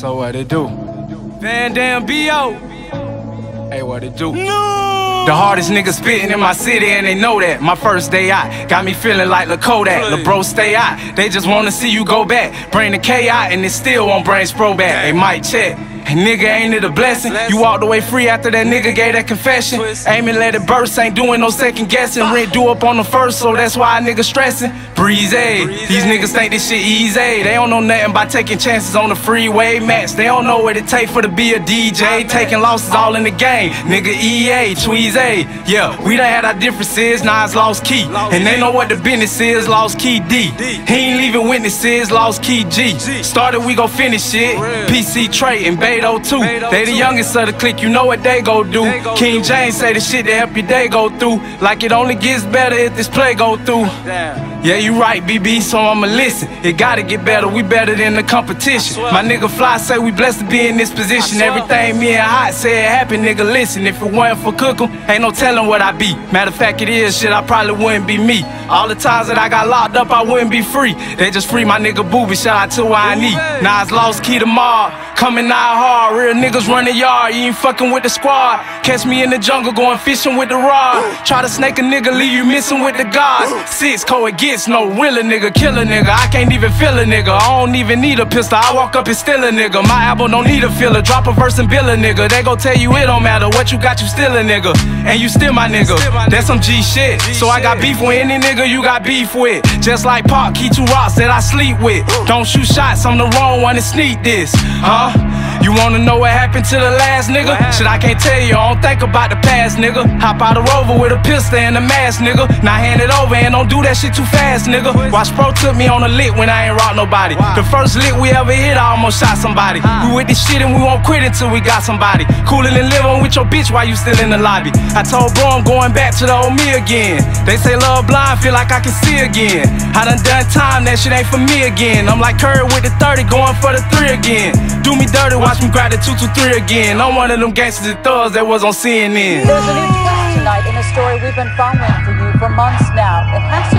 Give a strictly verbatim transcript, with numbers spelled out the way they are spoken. So what it do? Vandam B O Hey, what it do? No! The hardest nigga spitting in my city and they know that. My first day out got me feeling like La Kodak. LeBro stay out. They just wanna see you go back. Bring the K out and they still won't bring Spro back. They might check. And nigga, ain't it a blessing? You walked away free after that nigga gave that confession. Aim and let it burst, ain't doing no second guessing. Rent due up on the first, so that's why a nigga stressing. Breezy, these niggas think this shit easy. They don't know nothing by taking chances on the freeway match. They don't know what it take for to be a D J. Taking losses all in the game, nigga. E A, Tweezy, yeah. We done had our differences, now it's Lost Key. And they know what the business is, Lost Key D. He ain't leaving witnesses, Lost Key G. Started, we gon' finish it. P C Trey and Baby. Too. They the youngest of the clique, you know what they go do. King James say the shit to help your day go through. Like it only gets better if this play go through. Yeah, you right, B B, so I'ma listen. It gotta get better, we better than the competition. My nigga Fly say we blessed to be in this position. Everything me and Hot say it happened, nigga, listen. If it wasn't for Cookin', ain't no telling what I be. Matter of fact, it is shit, I probably wouldn't be me. All the times that I got locked up, I wouldn't be free. They just free my nigga Booby, shout out to I need. Now it's Lost Key tomorrow, coming out hard. Real niggas run the yard, you ain't fucking with the squad. Catch me in the jungle, going fishing with the rod. Try to snake a nigga, leave you missing with the gods. Six, cold it gets, no real a nigga, kill a nigga. I can't even feel a nigga, I don't even need a pistol. I walk up and steal a nigga, my album don't need a filler. Drop a verse and bill a nigga, they gon' tell you it don't matter. What you got, you still a nigga, and you still my nigga. That's some G shit, so I got beef with any nigga you got beef with. Just like Pop, Key two rocks that I sleep with. Don't shoot shots, I'm the wrong one to sneak this. Huh? You wanna know what happened to the last nigga? Shit, I can't tell you, I don't think about the past, nigga. Hop out a Rover with a pistol and a mask, nigga. Now hand it over and don't do that shit too fast, nigga. Watch Pro took me on a lick when I ain't rock nobody. The first lick we ever hit, I almost shot somebody. We with this shit and we won't quit until we got somebody. Cooler than living with your bitch while you still in the lobby. I told bro I'm going back to the old me again. They say love blind, feel like I can see again. I done done time, that shit ain't for me again. I'm like Curry with the thirty, going for the three again. Do me dirty, watch me grab the two two three again. I'm one of them gangsters and thugs that was on C N N. There's a new twist tonight in a story we've been following for you for months now. It has to